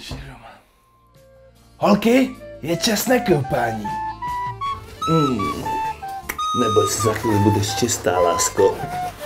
Žiju doma. Holky, je čas na koupání. Neboj se, za chvíli budeš čistá, lásko.